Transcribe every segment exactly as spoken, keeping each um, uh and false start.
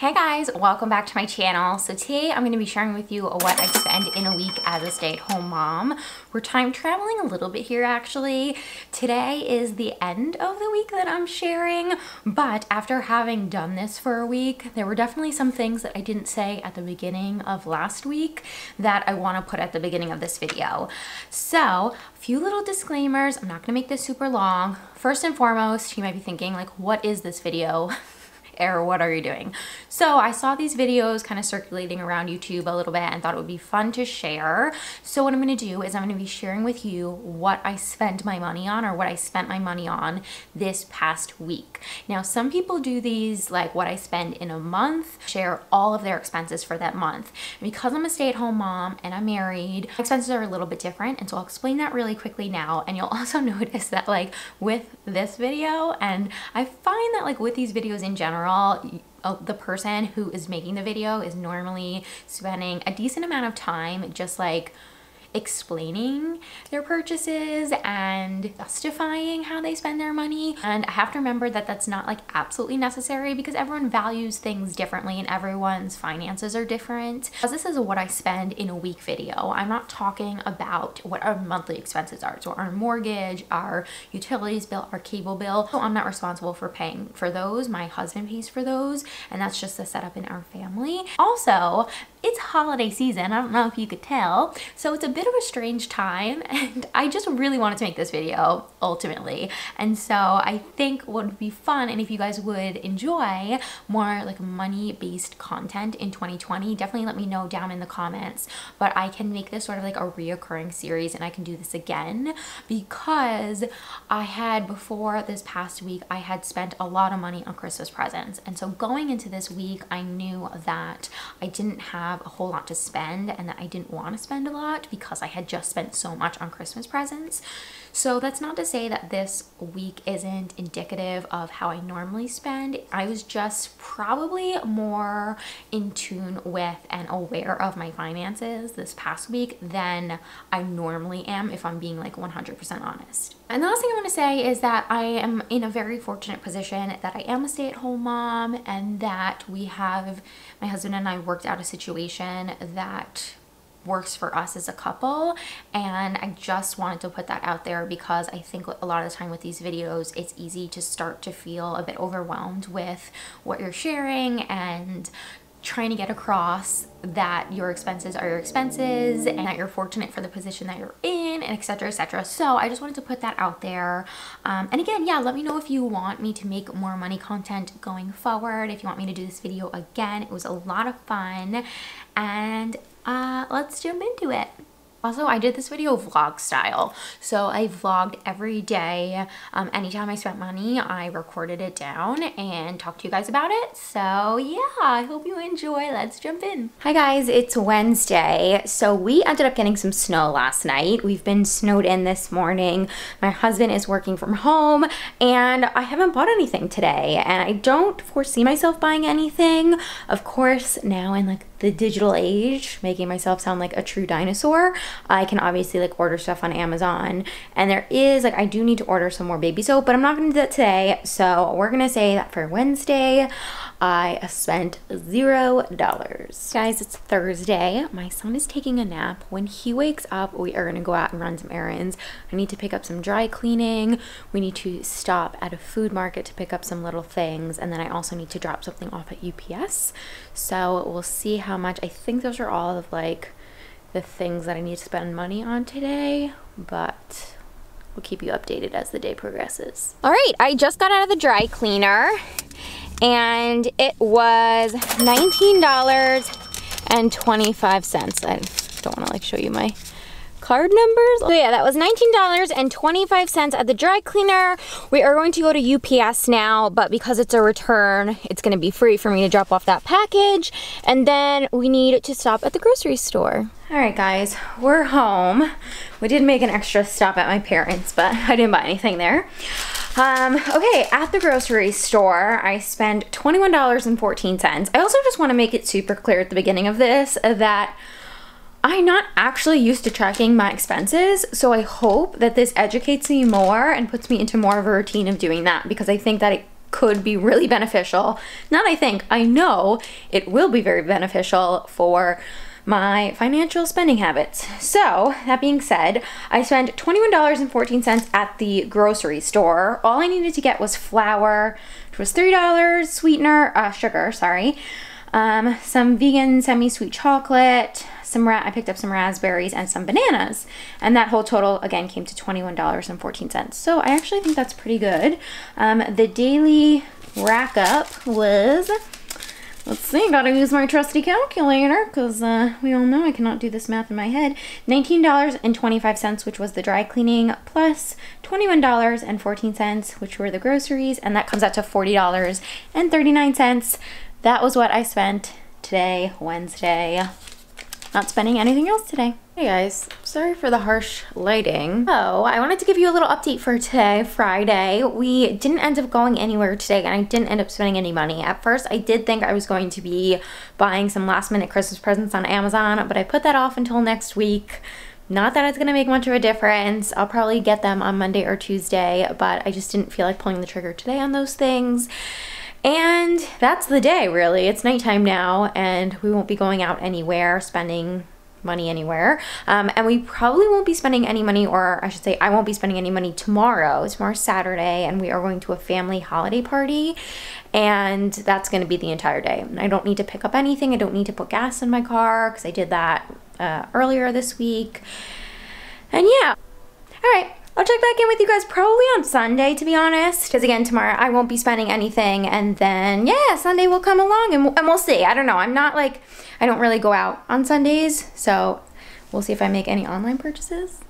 Hey guys, welcome back to my channel. So today I'm going to be sharing with you what I spend in a week as a stay-at-home mom. We're time traveling a little bit here actually. Today is the end of the week that I'm sharing, but after having done this for a week, there were definitely some things that I didn't say at the beginning of last week that I want to put at the beginning of this video. So a few little disclaimers. I'm not going to make this super long. First and foremost, you might be thinking like, what is this video? Or what are you doing? So I saw these videos kind of circulating around YouTube a little bit and thought it would be fun to share. So what I'm gonna do is I'm gonna be sharing with you what I spend my money on or what I spent my money on this past week. Now, some people do these like what I spend in a month, share all of their expenses for that month. And because I'm a stay-at-home mom and I'm married, expenses are a little bit different. And so I'll explain that really quickly now. And you'll also notice that like with this video, and I find that like with these videos in general, the person who is making the video is normally spending a decent amount of time just like explaining their purchases and justifying how they spend their money. And I have to remember that that's not like absolutely necessary because everyone values things differently and everyone's finances are different. Because this is a what I spend in a week video, I'm not talking about what our monthly expenses are. So our mortgage, our utilities bill, our cable bill. So I'm not responsible for paying for those. My husband pays for those, and that's just the setup in our family. Also, it's holiday season. I don't know if you could tell. So it's a bit Bit of a strange time, and I just really wanted to make this video ultimately, and so I think what would be fun, and if you guys would enjoy more like money-based content in twenty twenty, definitely let me know down in the comments. But I can make this sort of like a reoccurring series, and I can do this again because I had before this past week I had spent a lot of money on Christmas presents, and so going into this week I knew that I didn't have a whole lot to spend and that I didn't want to spend a lot because I had just spent so much on Christmas presents. So that's not to say that this week isn't indicative of how I normally spend. I was just probably more in tune with and aware of my finances this past week than I normally am, if I'm being like one hundred percent honest. And the last thing I want to say is that I am in a very fortunate position that I am a stay-at-home mom, and that we have, my husband and I worked out a situation that works for us as a couple. And I just wanted to put that out there because I think a lot of the time with these videos it's easy to start to feel a bit overwhelmed with what you're sharing and trying to get across that your expenses are your expenses and that you're fortunate for the position that you're in, and etc, etc. So I just wanted to put that out there, um, and again, yeah, let me know if you want me to make more money content going forward, if you want me to do this video again. It was a lot of fun, and uh let's jump into it. Also, I did this video vlog style, so I vlogged every day. Um, anytime I spent money, I recorded it down and talked to you guys about it. So yeah, I hope you enjoy. Let's jump in. Hi guys, it's Wednesday. So we ended up getting some snow last night. We've been snowed in this morning. My husband is working from home, and I haven't bought anything today, and I don't foresee myself buying anything. Of course, now in like the digital age, making myself sound like a true dinosaur, I can obviously like order stuff on Amazon, and there is like I do need to order some more baby soap, but I'm not gonna do that today. So we're gonna say that for Wednesday I spent zero dollars. Guys, it's Thursday. My son is taking a nap. When he wakes up, we are gonna go out and run some errands. I need to pick up some dry cleaning. We need to stop at a food market to pick up some little things, and then I also need to drop something off at U P S. So we'll see how How much. I think those are all of like the things that I need to spend money on today, but we'll keep you updated as the day progresses. All right, I just got out of the dry cleaner, and it was nineteen dollars and twenty-five cents. I don't want to like show you my card numbers. So yeah, that was nineteen dollars and twenty-five cents at the dry cleaner. We are going to go to U P S now, but because it's a return, it's gonna be free for me to drop off that package. And then we need to stop at the grocery store. All right guys, we're home. We did make an extra stop at my parents', but I didn't buy anything there. Um, okay, at the grocery store, I spent twenty-one dollars and fourteen cents. I also just wanna make it super clear at the beginning of this that I'm not actually used to tracking my expenses, so I hope that this educates me more and puts me into more of a routine of doing that, because I think that it could be really beneficial. Not I think, I know it will be very beneficial for my financial spending habits. So that being said, I spent twenty-one dollars and fourteen cents at the grocery store. All I needed to get was flour, which was three dollars, sweetener, uh, sugar, sorry, um, some vegan semi-sweet chocolate, some ra I picked up some raspberries and some bananas. And that whole total again came to twenty-one dollars and fourteen cents. So I actually think that's pretty good. Um, the daily rack up was, let's see, gotta use my trusty calculator because uh, we all know I cannot do this math in my head. nineteen dollars and twenty-five cents, which was the dry cleaning, plus twenty-one dollars and fourteen cents, which were the groceries, and that comes out to forty dollars and thirty-nine cents. That was what I spent today, Wednesday. Not spending anything else today. Hey guys, sorry for the harsh lighting. So I wanted to give you a little update for today, Friday. We didn't end up going anywhere today and I didn't end up spending any money. At first I did think I was going to be buying some last minute Christmas presents on Amazon, but I put that off until next week. Not that it's gonna make much of a difference. I'll probably get them on Monday or Tuesday, but I just didn't feel like pulling the trigger today on those things. And that's the day really. It's nighttime now and we won't be going out anywhere, spending money anywhere, um, and we probably won't be spending any money, or I should say I won't be spending any money tomorrow. Tomorrow's Saturday and we are going to a family holiday party and that's going to be the entire day. I don't need to pick up anything. I don't need to put gas in my car because I did that uh, earlier this week. And yeah, all right, I'll check back in with you guys probably on Sunday, to be honest, because again tomorrow I won't be spending anything, and then yeah, Sunday will come along and, and we'll see. I don't know, I'm not like, I don't really go out on Sundays, so we'll see if I make any online purchases.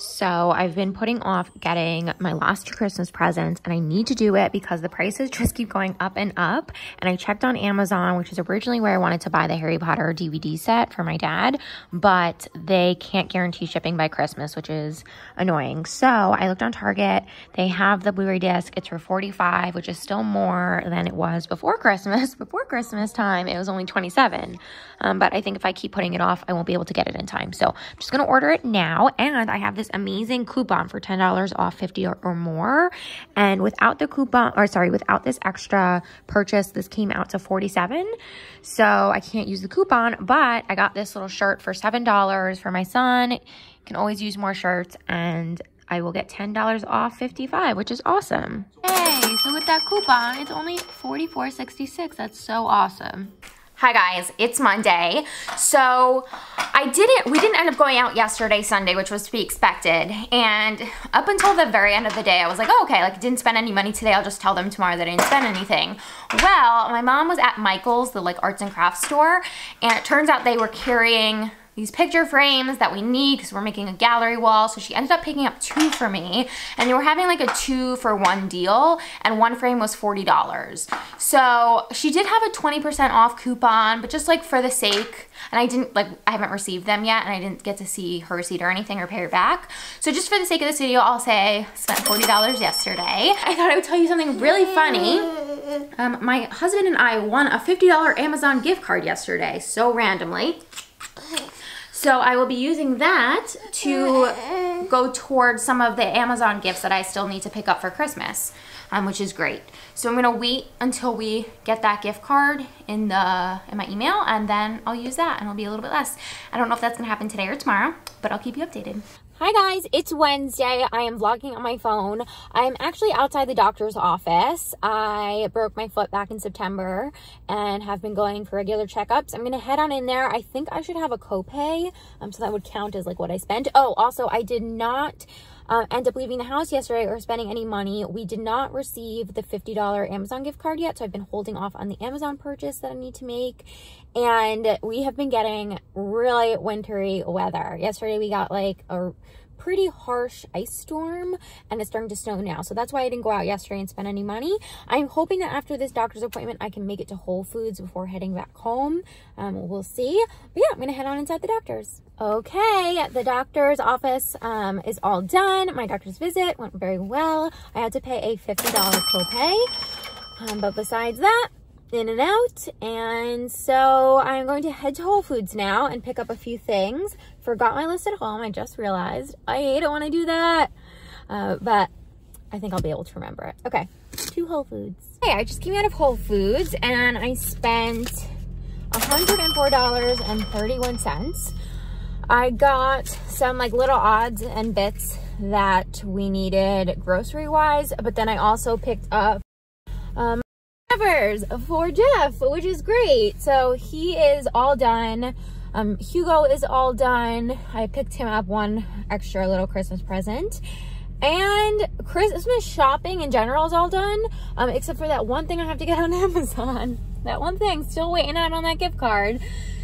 So I've been putting off getting my last two Christmas presents and I need to do it because the prices just keep going up and up. And I checked on Amazon, which is originally where I wanted to buy the Harry Potter D V D set for my dad, but they can't guarantee shipping by Christmas, which is annoying. So I looked on Target. They have the Blu-ray disc. It's for forty-five dollars, which is still more than it was before Christmas. Before Christmas time, it was only twenty-seven dollars. Um, but I think if I keep putting it off, I won't be able to get it in time. So I'm just going to order it now. And I have this amazing coupon for ten dollars off fifty or, or more, and without the coupon, or sorry, without this extra purchase, this came out to forty-seven dollars. So I can't use the coupon, but I got this little shirt for seven dollars for my son. You can always use more shirts, and I will get ten dollars off fifty-five dollars, which is awesome. Hey, so with that coupon, it's only forty-four sixty-six. That's so awesome. Hi guys, it's Monday. So I didn't, we didn't end up going out yesterday, Sunday, which was to be expected. And up until the very end of the day, I was like, oh, okay, like I didn't spend any money today. I'll just tell them tomorrow that I didn't spend anything. Well, my mom was at Michael's, the like arts and crafts store. And it turns out they were carrying these picture frames that we need because we're making a gallery wall. So she ended up picking up two for me, and they were having like a two for one deal, and one frame was forty dollars. So she did have a twenty percent off coupon, but just like for the sake, and I didn't like, I haven't received them yet and I didn't get to see her receipt or anything or pay her back. So just for the sake of this video, I'll say I spent forty dollars yesterday. I thought I would tell you something really funny. Um, my husband and I won a fifty dollar Amazon gift card yesterday, so randomly. So I will be using that to go towards some of the Amazon gifts that I still need to pick up for Christmas, um, which is great. So I'm gonna wait until we get that gift card in the in my email, and then I'll use that, and it'll be a little bit less. I don't know if that's gonna happen today or tomorrow, but I'll keep you updated. Hi guys, it's Wednesday. I am vlogging on my phone. I'm actually outside the doctor's office. I broke my foot back in September and have been going for regular checkups. I'm gonna head on in there. I think I should have a copay, um, so that would count as like what I spent. Oh, also I did not uh, end up leaving the house yesterday or spending any money. We did not receive the fifty dollar Amazon gift card yet, so I've been holding off on the Amazon purchase that I need to make. And we have been getting really wintry weather. Yesterday we got like a pretty harsh ice storm and it's starting to snow now, so that's why I didn't go out yesterday and spend any money. I'm hoping that after this doctor's appointment I can make it to Whole Foods before heading back home. Um, we'll see, but yeah, I'm gonna head on inside the doctor's. Okay, the doctor's office um, is all done. My doctor's visit went very well. I had to pay a fifty dollar copay, um, but besides that, in and out. And so I'm going to head to Whole Foods now and pick up a few things. Forgot my list at home, I just realized. I hate it when I do that, uh, but I think I'll be able to remember it. Okay. to Whole Foods. Hey, I just came out of Whole Foods and I spent one hundred four dollars and thirty-one cents. I got some like little odds and bits that we needed grocery wise, but then I also picked up um covers for Jeff, which is great. So he is all done. Um, Hugo is all done. I picked him up one extra little Christmas present. And Christmas shopping in general is all done, um, except for that one thing I have to get on Amazon. That one thing, still waiting out on that gift card.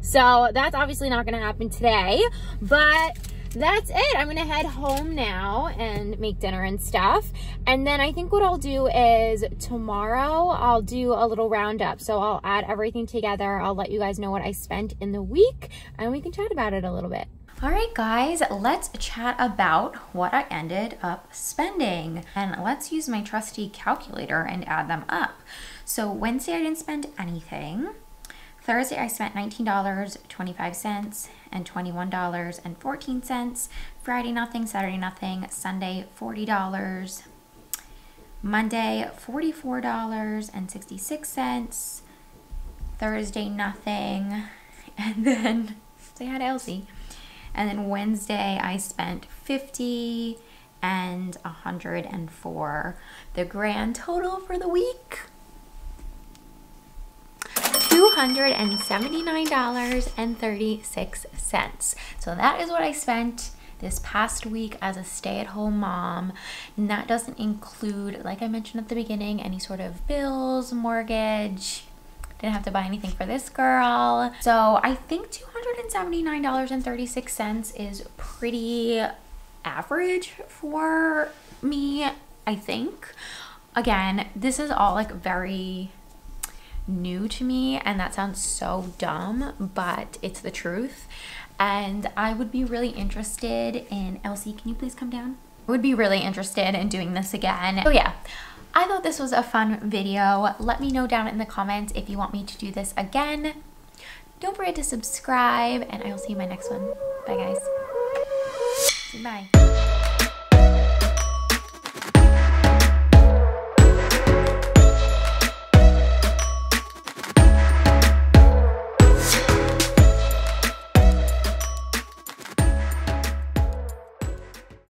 So that's obviously not gonna happen today, but that's it. I'm gonna head home now and make dinner and stuff. And then I think what I'll do is tomorrow I'll do a little roundup. So I'll add everything together. I'll let you guys know what I spent in the week and we can chat about it a little bit. All right, guys, let's chat about what I ended up spending. And let's use my trusty calculator and add them up. So Wednesday, I didn't spend anything. Thursday, I spent nineteen dollars and twenty-five cents and twenty-one dollars and fourteen cents. Friday, nothing. Saturday, nothing. Sunday, forty dollars. Monday, forty-four dollars and sixty-six cents. Thursday, nothing. And then, say hi to Elsie. And then Wednesday, I spent fifty dollars and one hundred four dollars. The grand total for the week, two hundred seventy-nine dollars and thirty-six cents. So that is what I spent this past week as a stay-at-home mom. And that doesn't include, like I mentioned at the beginning, any sort of bills, mortgage. Didn't have to buy anything for this girl. So I think two hundred seventy-nine dollars and thirty-six cents is pretty average for me, I think. Again, this is all like very new to me and that sounds so dumb, but it's the truth. And I would be really interested in, Elsie, can you please come down? I would be really interested in doing this again. So yeah. I thought this was a fun video. Let me know down in the comments if you want me to do this again. Don't forget to subscribe and I will see you in my next one. Bye guys. Bye.